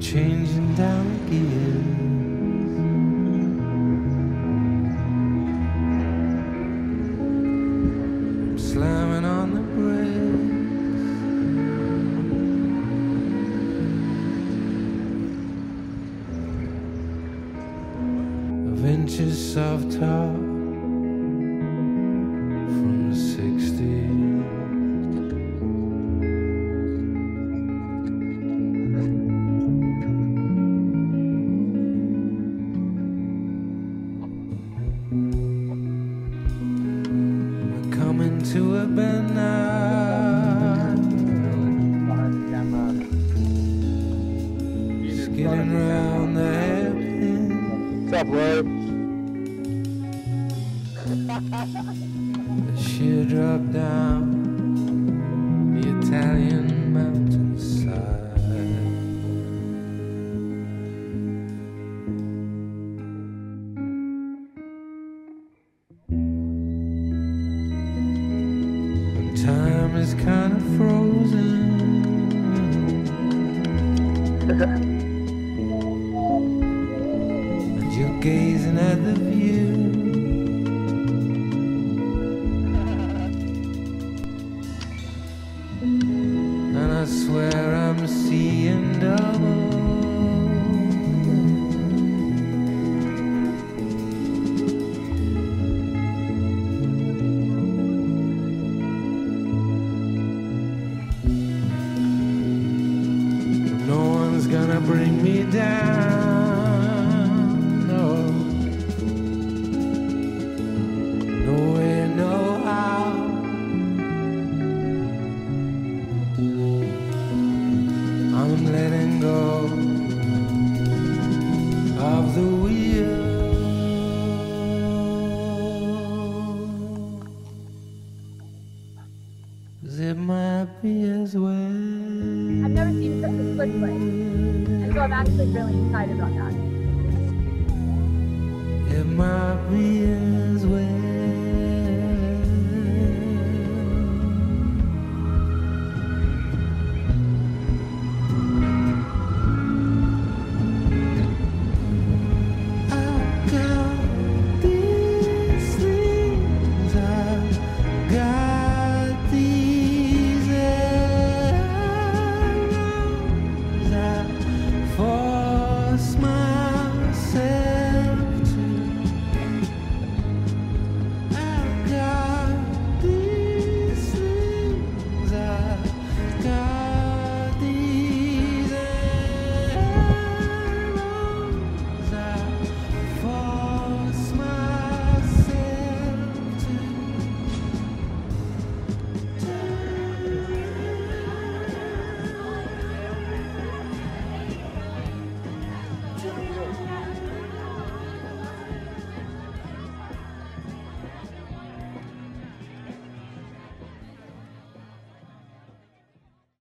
changing down again. I'm slamming on the brakes. Of inches of talk from the 60s. To a bend now, just getting round the hairpin. What's up, Roy? The sheer drop down the Italian mountainside. Time is kind of frozen, and you're gazing at the view. And I swear I'm seeing double. Gonna bring me down, no way, no how. I'm letting go of the wheel. It might be as well. I've never seen such a slick play, and so I'm actually really excited about that. It might be as well.